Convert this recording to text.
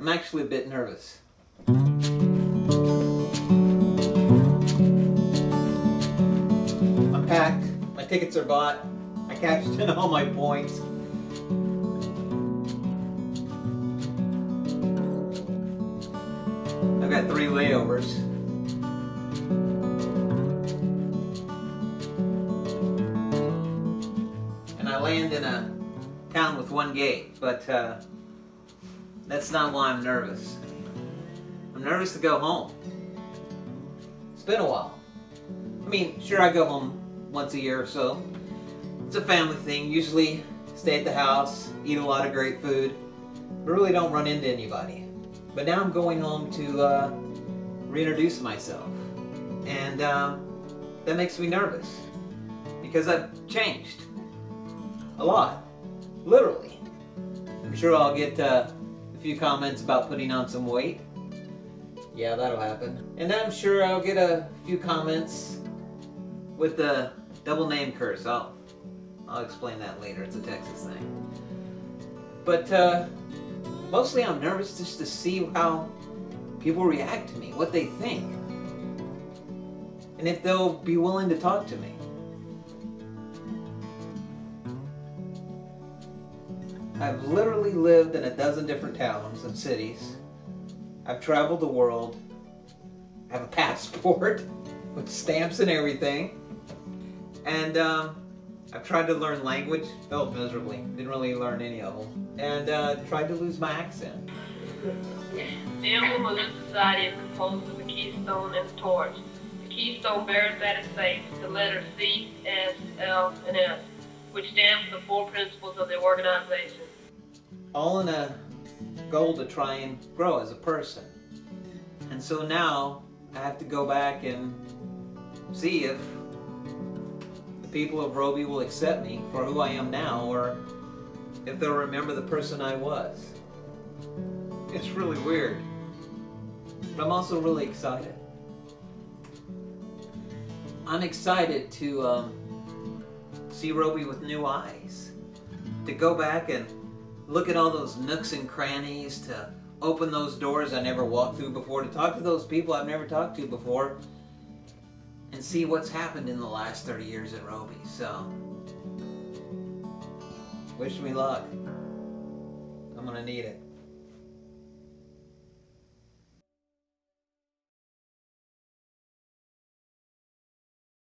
I'm actually a bit nervous. I'm packed, my tickets are bought, I cashed in all my points. I've got 3 layovers. And I land in a town with 1 gate, but that's not why I'm nervous. I'm nervous to go home. It's been a while. I mean, sure, I go home once a year or so. It's a family thing. Usually stay at the house, eat a lot of great food, but really don't run into anybody. But now I'm going home to reintroduce myself. And that makes me nervous because I've changed a lot, literally. I'm sure I'll get few comments about putting on some weight. Yeah, that'll happen. And then I'm sure I'll get a few comments with the double name curse. I'll explain that later. It's a Texas thing. But mostly I'm nervous just to see how people react to me, what they think, and if they'll be willing to talk to me. I've literally lived in a dozen different towns and cities. I've traveled the world. I have a passport with stamps and everything. And I've tried to learn language, failed miserably. Didn't really learn any of them. And tried to lose my accent. The emblem of this society is composed of a keystone and a torch. The keystone bears at its base the letter C, S, L, and S, which stands for the 4 principles of the organization. All in a goal to try and grow as a person. And so now I have to go back and see if the people of Roby will accept me for who I am now, or if they'll remember the person I was. It's really weird, but I'm also really excited. I'm excited to see Roby with new eyes, to go back and look at all those nooks and crannies, to open those doors I never walked through before, to talk to those people I've never talked to before, and see what's happened in the last 30 years at Roby. So, wish me luck. I'm gonna need it.